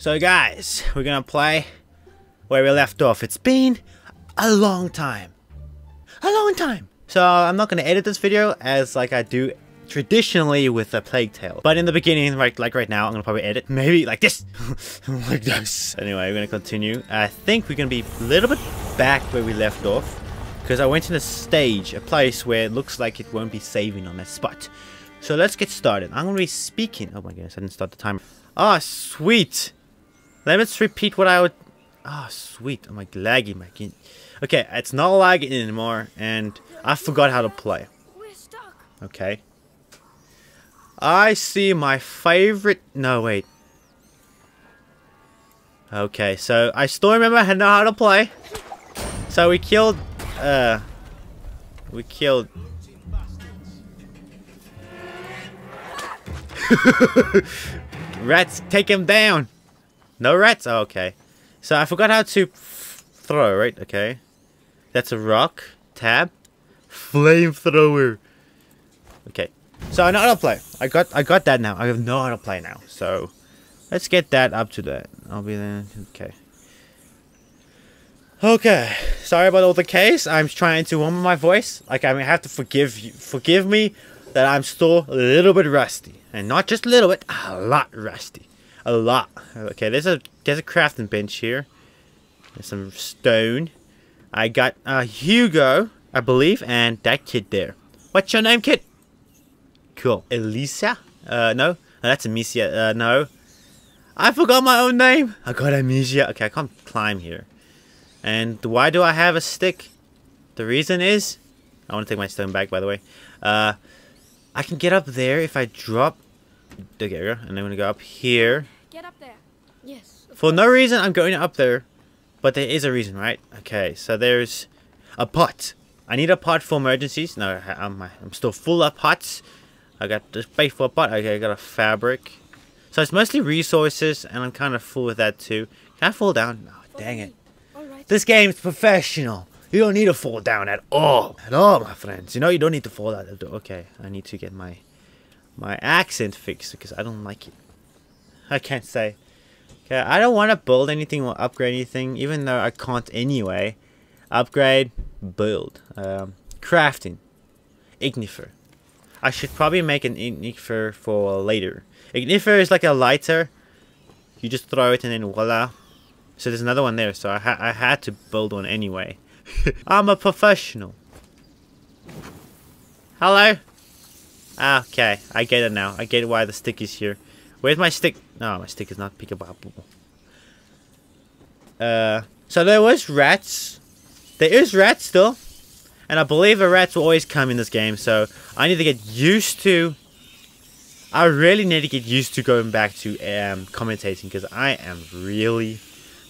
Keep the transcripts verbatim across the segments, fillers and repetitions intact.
So guys, we're gonna play where we left off. It's been a long time. A long time! So I'm not gonna edit this video as like I do traditionally with A Plague Tale. But in the beginning, like, like right now, I'm gonna probably edit. Maybe like this! Like this! Anyway, we're gonna continue. I think we're gonna be a little bit back where we left off. Because I went to the stage, a place where it looks like it won't be saving on that spot. So let's get started. I'm gonna be speaking. Oh my goodness, I didn't start the timer. Ah, oh, sweet! Let's repeat what I would... Ah, oh, sweet. I'm like laggy, my kid. Okay, it's not lagging anymore, and I forgot how to play. We're stuck. Okay. I see my favorite... No, wait. Okay, so I still remember I know how to play. So we killed... Uh... We killed... Rats, take him down! No rats? Oh, okay. So I forgot how to f throw, right? Okay. That's a rock. Tab. Flamethrower. Okay. So I know how to play. I got I got that now. I have know how to play now. So let's get that up to that. I'll be there. Okay. Okay. Sorry about all the case. I'm trying to warm my voice. Like I mean, I have to forgive you. Forgive me that I'm still a little bit rusty. And not just a little bit, a lot rusty. A lot. Okay, there's a there's a crafting bench here. There's some stone. I got uh, Hugo, I believe, and that kid there. What's your name, kid? Cool. Elisa? Uh, no. No, that's Amicia. Uh, no. I forgot my own name. I got Amicia. Okay, I can't climb here. And why do I have a stick? The reason is... I want to take my stone back, by the way. Uh, I can get up there if I drop... There we go. And I'm going to go up here. Get up there. Yes. For no reason, I'm going up there. But there is a reason, right? Okay, so there's a pot. I need a pot for emergencies. No, I'm, I'm still full of pots. I got this space for a pot. Okay, I got a fabric. So it's mostly resources, and I'm kind of full with that too. Can I fall down? No, oh, dang it. All right. This game's professional. You don't need to fall down at all. At all, my friends. You know, you don't need to fall down. Okay, I need to get my... my accent fixed because I don't like it. I can't say. Okay, I don't want to build anything or upgrade anything, even though I can't anyway. Upgrade, build, um, crafting, Ignifer. I should probably make an Ignifer for later. Ignifer is like a lighter. You just throw it and then voila. So there's another one there. So I, ha I had to build one anyway. I'm a professional. Hello. Okay, I get it now. I get why the stick is here. Where's my stick? No, my stick is not pickable. Uh, so there was rats. There is rats still. And I believe the rats will always come in this game. So I need to get used to... I really need to get used to going back to um, commentating. Because I am really,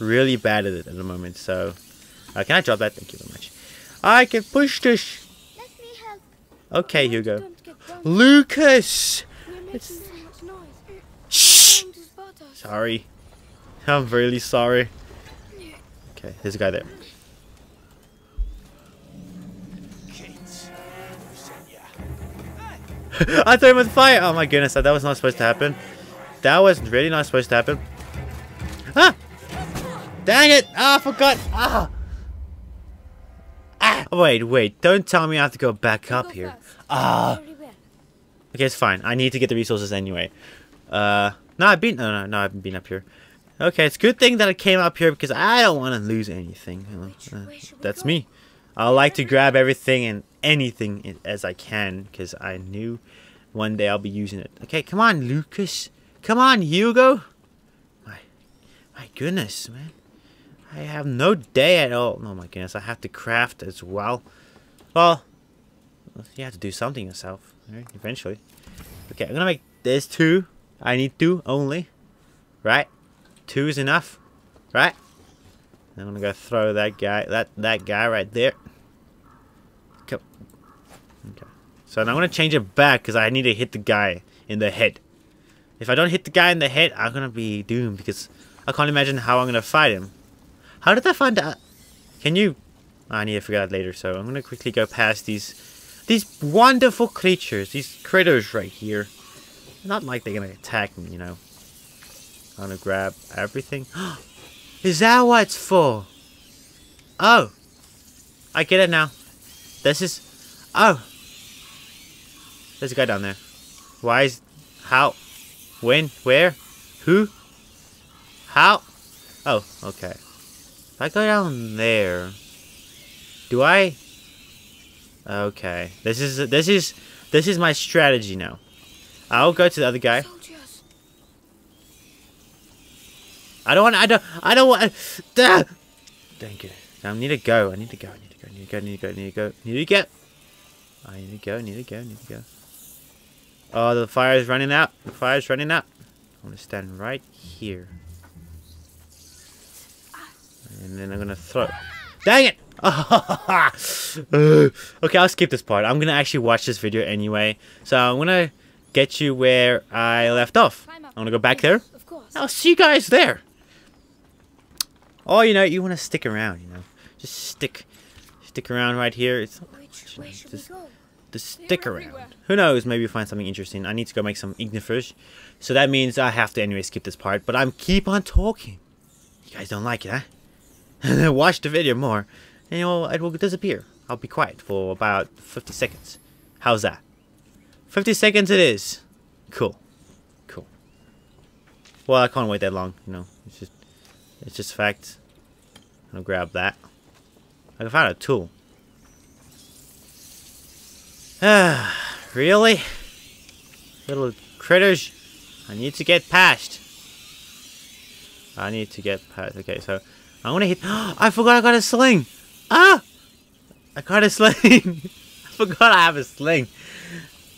really bad at it at the moment. So, uh, can I drop that? Thank you very much. I can push this. Let me help. Okay, Hugo. Lucas! It's... Shh! Sorry. I'm really sorry. Okay, there's a guy there. I threw him with fire! Oh my goodness, that was not supposed to happen. That was really not supposed to happen. Ah! Dang it! Ah, I forgot! Ah! Ah! Wait, wait, don't tell me I have to go back up here. Ah! Okay, it's fine. I need to get the resources anyway. Uh, no, I've been. No, no, no, I haven't been up here. Okay, it's a good thing that I came up here because I don't want to lose anything. Uh, that's me. I like to grab everything and anything as I can because I knew one day I'll be using it. Okay, come on, Lucas. Come on, Hugo. My, my goodness, man. I have no day at all. Oh my goodness, I have to craft as well. Well, you have to do something yourself. Right, eventually. Okay, I'm gonna make there's two. I need two only. Right? Two is enough. Right? I'm gonna go throw that guy that that guy right there. Come. Okay. So now I'm gonna change it back because I need to hit the guy in the head. If I don't hit the guy in the head, I'm gonna be doomed because I can't imagine how I'm gonna fight him. How did I find out? Can you oh, I need to figure out later, so I'm gonna quickly go past these These wonderful creatures, these critters right here. Not like they're gonna attack me, you know. I'm gonna grab everything. Is that what it's for? Oh, I get it now. This is... Oh, there's a guy down there. Why is... How? When? Where? Who? How? Oh, okay. If I go down there, do I? Okay. This is this is this is my strategy now. I'll go to the other guy. Soldiers. I don't want. I don't. I don't want. Uh, Thank you. I need to go. I need to go. I need to go. I need to go. I need to go. I need to go. I need to get. I need to go. I need to go. I need to go. Oh, the fire is running out. The fire is running out. I'm gonna stand right here. And then I'm gonna throw. Dang it! Okay, I'll skip this part. I'm gonna actually watch this video anyway. So I'm gonna get you where I left off. I'm gonna go back there. I'll see you guys there. Oh, you know, you wanna stick around, you know. Just stick, stick around right here. It's not much, you know, just, just stick around. Who knows? Maybe you find something interesting. I need to go make some Ignifer. So that means I have to anyway skip this part. But I'm keep on talking. You guys don't like it, huh? Watch the video more, and it will, it will disappear. I'll be quiet for about fifty seconds. How's that? fifty seconds it is. Cool. Cool. Well, I can't wait that long, you know. It's just, it's just fact. I'll grab that. I found a tool. Ah, really? Little critters. I need to get past. I need to get past. Okay, so... I want to hit... Oh, I forgot I got a sling! Ah! I got a sling! I forgot I have a sling!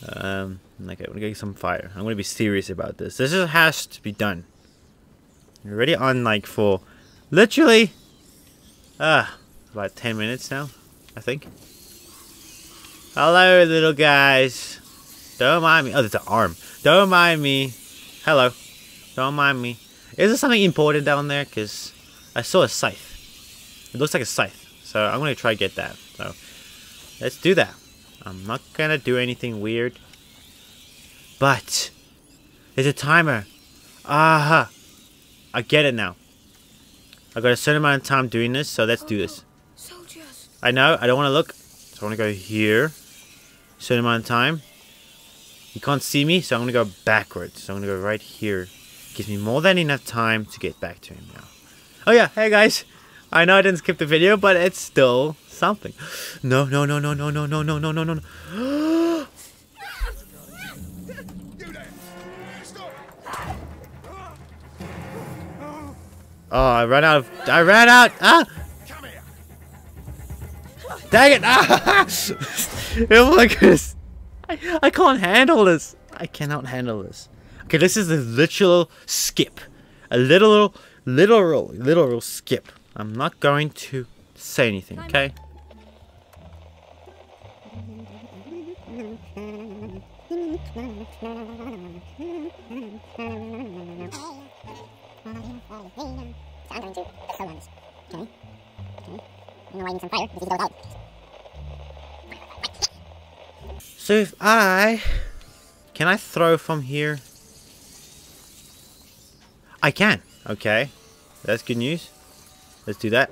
Um, okay, I'm going to get some fire. I'm going to be serious about this. This just has to be done. You're already on, like, for... Literally... Ah, uh, about ten minutes now, I think. Hello, little guys. Don't mind me. Oh, there's an arm. Don't mind me. Hello. Don't mind me. Is there something important down there? Because... I saw a scythe. It looks like a scythe. So I'm going to try to get that. So let's do that. I'm not going to do anything weird. But there's a timer. Aha. I get it now. I've got a certain amount of time doing this. So let's do this. Soldiers. I know. I don't want to look. So I want to go here. Certain amount of time. You can't see me. So I'm going to go backwards. So I'm going to go right here. Gives me more than enough time to get back to him now. Oh yeah, hey guys, I know I didn't skip the video, but it's still something. No, no, no, no, no, no, no, no, no, no, no, no. Oh, I ran out of, I ran out, ah! Dang it, ah! Oh my goodness, I, I can't handle this. I cannot handle this. Okay, this is a literal skip. A little... Literal, literal skip. I'm not going to say anything, okay? So if I... Can I throw from here? I can. Okay, that's good news. Let's do that.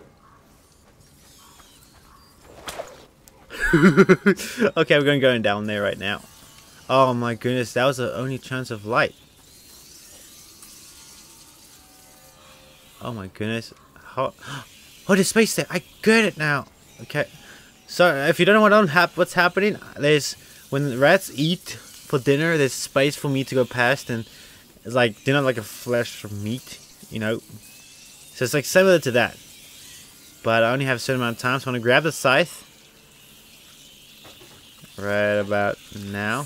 Okay, we're going to go down there right now. Oh my goodness, that was the only chance of light. Oh my goodness. How... Oh, there's space there. I get it now. Okay, so if you don't know what on hap what's happening, there's when rats eat for dinner, there's space for me to go past, and it's like dinner like a flesh of meat. You know, so it's like similar to that, but I only have a certain amount of time, so I'm gonna grab the scythe right about now.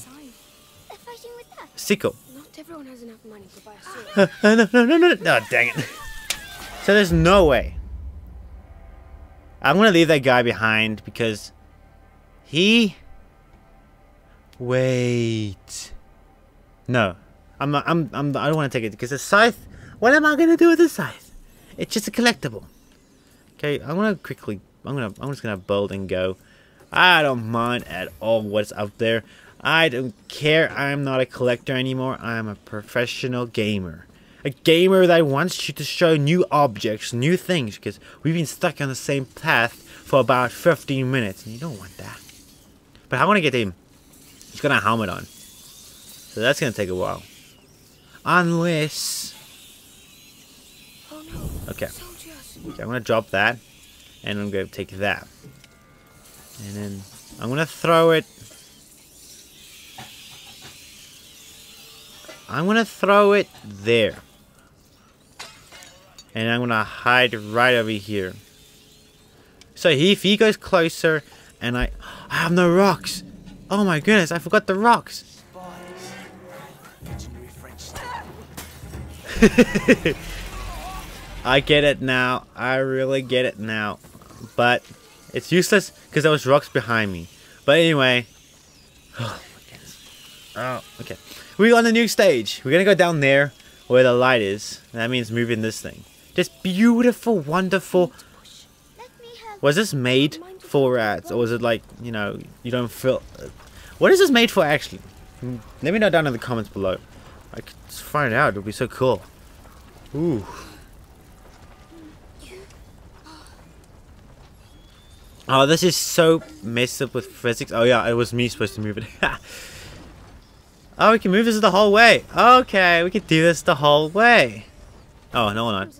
Sickle. Not everyone has enough money to buy a sword. Uh, no, no, no, no, no, oh, dang it. So there's no way. I'm gonna leave that guy behind because he. Wait. No, I'm not, I'm, I'm, I don't want to take it because the scythe. What am I gonna do with this scythe? It's just a collectible. Okay, I'm gonna quickly. I'm gonna. I'm just gonna bolt and go. I don't mind at all what's out there. I don't care. I'm not a collector anymore. I'm a professional gamer. a gamer that wants you to show new objects, new things, because we've been stuck on the same path for about fifteen minutes, and you don't want that. But I want to get him. He's got a helmet on, so that's going to take a while. Unless... Okay. Okay, I'm going to drop that, and I'm going to take that. And then I'm going to throw it... I'm going to throw it there. And I'm going to hide right over here. So he, if he goes closer and I... I have no rocks. Oh my goodness, I forgot the rocks. I get it now. I really get it now. But it's useless because there was rocks behind me. But anyway... Oh my goodness. Oh, okay. We're on the new stage. We're gonna go down there where the light is. That means moving this thing. Just beautiful, wonderful. Was this made for rats, or was it like, you know, you don't feel? What is this made for actually? Let me know down in the comments below. I could find out. It'd be so cool. Ooh. Oh, this is so messed up with physics. Oh yeah, it was me supposed to move it. Oh, we can move this the whole way. Okay, we can do this the whole way. Oh, no, no.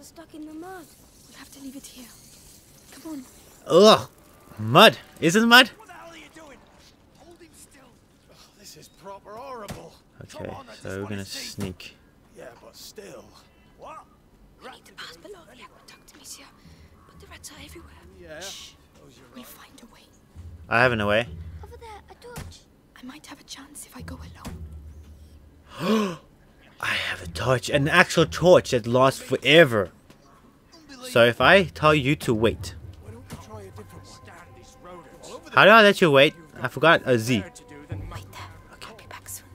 Ugh, mud. Is it mud? What the hell are you doing? Hold him still. Oh, this is proper horrible. Okay, on, so we're gonna sneak. Yeah, but still. What? We need to pass below the aqueduct, Amicia. But the rats are everywhere. Yeah. Shh. Oh, you're right. We'll find a way. I have no way. Over there, a torch. I might have a chance if I go alone. I have a torch, an actual torch that lasts forever. So if I tell you to wait, how do I let you wait? I forgot a Z. Wait there. Okay. I'll be back soon.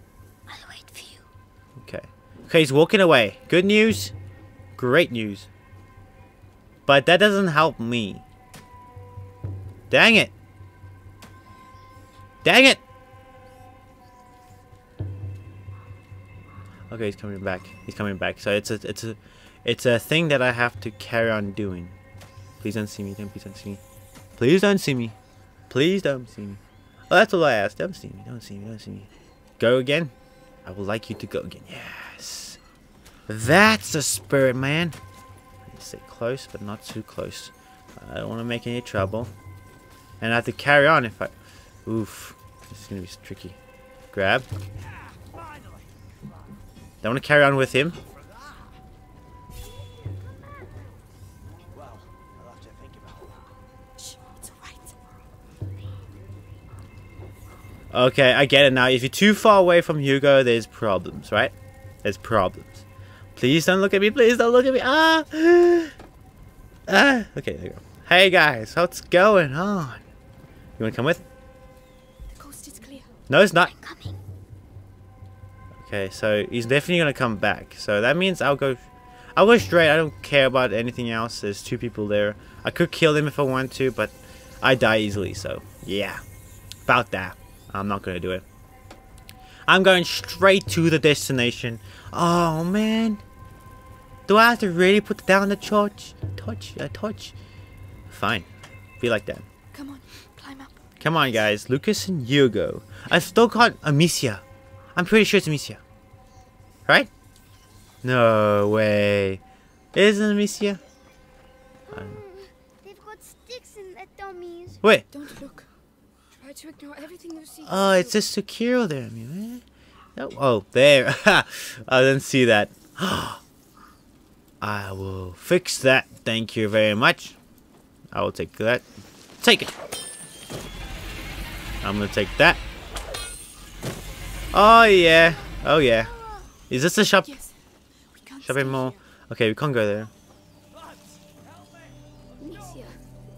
I'll wait for you. Okay. Okay, he's walking away. Good news, great news. But that doesn't help me. Dang it! Dang it! Okay, he's coming back. He's coming back. So it's a, it's a, it's a thing that I have to carry on doing. Please don't see me. Don't please don't see me. Please don't see me. Please don't see me. Oh, that's all I asked. Don't see me. Don't see me. Don't see me. Go again. I would like you to go again. Yes. That's a spirit, man. Let's stay close, but not too close. I don't want to make any trouble. And I have to carry on if I. Oof. This is gonna be tricky. Grab. I want to carry on with him. Okay, I get it now. If you're too far away from Hugo, there's problems, right? There's problems. Please don't look at me. Please don't look at me. Ah! Ah! Okay, there you go. Hey guys, what's going on? You want to come with? The coast is clear. No, it's not. Okay, so he's definitely gonna come back. So that means I'll go, I'll go straight. I don't care about anything else. There's two people there. I could kill them if I want to, but I die easily. So yeah, about that. I'm not gonna do it. I'm going straight to the destination. Oh man, do I have to really put down the torch? Torch? A torch? Fine. Be like that. Come on, climb up. Come on, guys. Lucas and Hugo. I still can't. Amicia. I'm pretty sure it's Amicia. Right? No way. Isn't it Amicia? Um, They've got sticks in their dummies. Wait. Don't look. Try to ignore everything you see. Oh, it's just secure there, man. No. Oh, there. I didn't see that. I will fix that. Thank you very much. I will take that. Take it. I'm going to take that. Oh yeah, oh yeah. Is this a shop? Yes. Shopping mall? Okay, we can't go there. Amicia,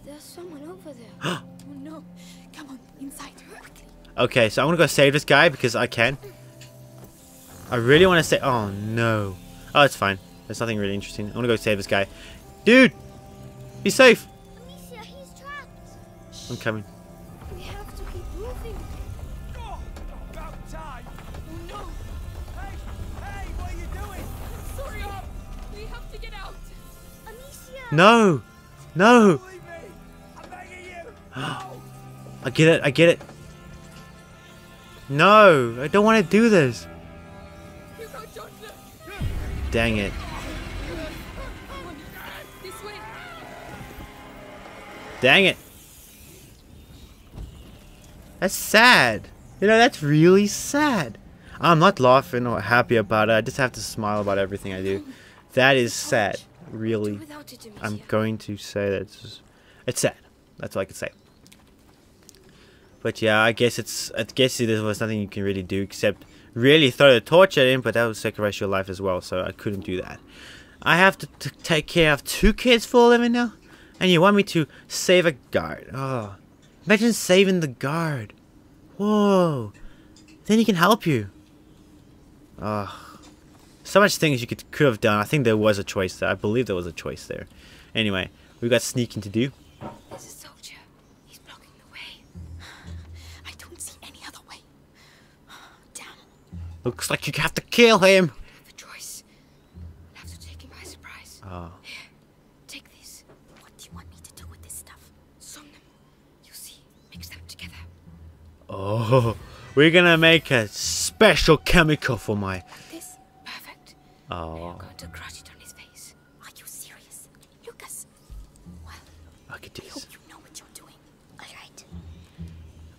there's someone over there. Oh no. Come on, inside. Okay, so I'm gonna go save this guy because I can. I really wanna say oh no. Oh, it's fine. There's nothing really interesting. I'm gonna go save this guy. Dude! Be safe! Amicia, he's trapped. I'm coming. No! No! I get it, I get it. No! I don't want to do this! Dang it. Dang it! That's sad. You know, that's really sad. I'm not laughing or happy about it. I just have to smile about everything I do. That is sad. Really. I'm going to say that it's, just, it's sad. That's all I can say. But yeah, I guess it's. I guess there was nothing you can really do except really throw the torch at him, but that would sacrifice your life as well, so I couldn't do that. I have to t take care of two kids for a living now? And you want me to save a guard? Oh. Imagine saving the guard. Whoa. Then he can help you. Oh. So much things you could could have done. I think there was a choice there. I believe there was a choice there. Anyway, we got sneaking to do. There's a soldier. He's blocking the way. I don't see any other way. Damn. Looks like you have to kill him. I have a choice. I have to take him by surprise. Oh. Oh, we're gonna make a special chemical for my. This perfect. Oh. I'm going to crush it on his face. Are you serious, Lucas? Well, I could do this. I hope you know what you're doing. All right.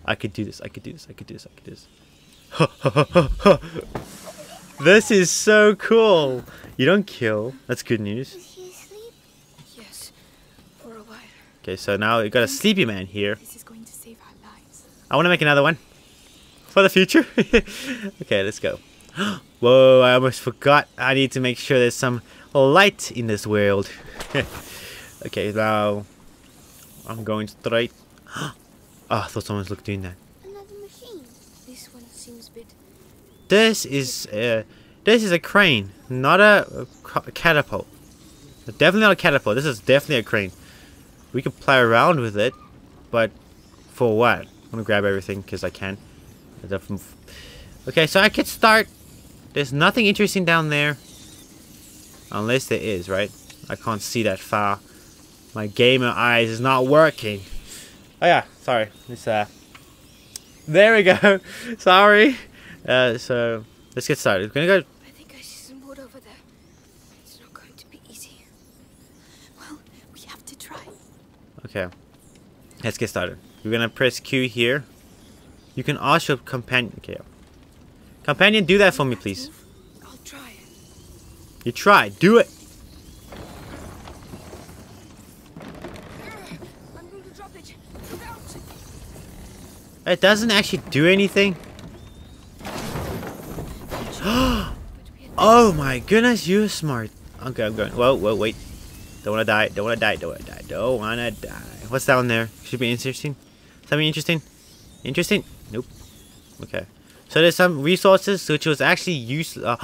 I could do this. I could do this. I could do this. I could do this. This is so cool. You don't kill. That's good news. Is he asleep? Yes, for a while. Okay, so now we got a sleepy man here. This is going to save our. I want to make another one for the future. Okay, let's go. Whoa, I almost forgot. I need to make sure there's some light in this world. Okay, now I'm going straight. Oh, I thought someone was doing that. Another machine. This one seems a bit. This is uh, this is a crane, not a, a catapult. Definitely not a catapult. This is definitely a crane. We could play around with it, but for what? I'm gonna grab everything because I can. Okay, so I could start. There's nothing interesting down there. Unless there is, right? I can't see that far. My gamer eyes is not working. Oh yeah, sorry. It's uh there we go. Sorry. Uh so let's get started. We're gonna go. I think I see some wood over there. It's not going to be easy. Well, we have to try. Okay. Let's get started. We're gonna press Q here. You can ask your companion. Okay. Companion, do that for me, please. I'll try it. You try. Do it. I'm going to drop it. Look out. It doesn't actually do anything. Oh my goodness, you're smart. Okay, I'm going. Whoa, whoa, wait. Don't wanna die. Don't wanna die. Don't wanna die. Don't wanna die. What's down there? Should be interesting. Something interesting? Interesting? Nope. Okay. So there's some resources which was actually useless. Uh,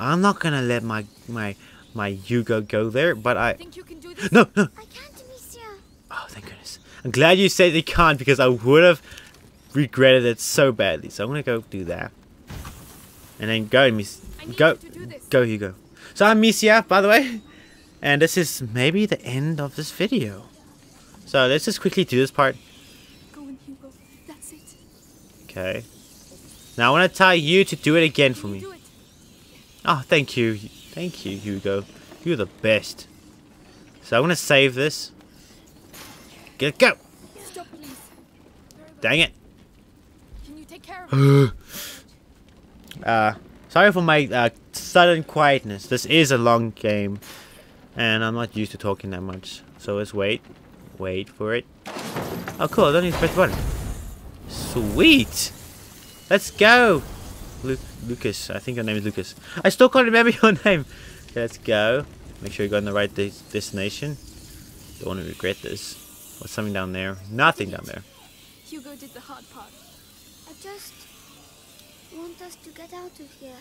I'm not gonna let my my my Hugo go there, but I. I think you can do this. No, no. I can't, Amicia. Oh, thank goodness. I'm glad you said they can't because I would have regretted it so badly. So I'm gonna go do that, and then go, Amicia. Go, go, Hugo. So I'm Amicia, by the way, and this is maybe the end of this video. So let's just quickly do this part. Go in, Hugo. That's it. Okay. Now I want to tell you to do it again for me. Oh, thank you. Thank you, Hugo. You're the best. So I want to save this. Get it, go! Stop, please. Dang it. Can you take care of it? uh, sorry for my uh, sudden quietness. This is a long game. And I'm not used to talking that much. So let's wait. Wait for it. Oh cool, I don't need to press the button. Sweet! Let's go! Lu Lucas, I think your name is Lucas. I still can't remember your name! Okay, let's go. Make sure you go in the right de destination. Don't want to regret this. What's something down there? Nothing down there. Hugo did the hard part. I just want us to get out of here.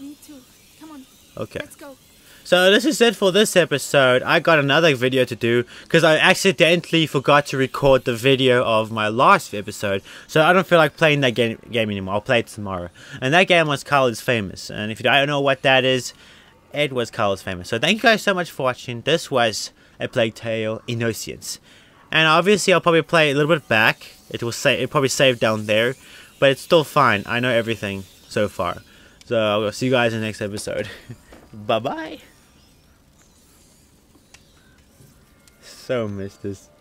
Me too. Come on. Okay. Let's go. So this is it for this episode. I got another video to do because I accidentally forgot to record the video of my last episode. So I don't feel like playing that game, game anymore. I'll play it tomorrow. And that game was Carlos Famous. And if you don't know what that is, it was Carlos Famous. So thank you guys so much for watching. This was A Plague Tale Innocence. And obviously I'll probably play a little bit back. It will say it probably saved down there, but it's still fine. I know everything so far. So I'll see you guys in the next episode. Bye bye. So missed this.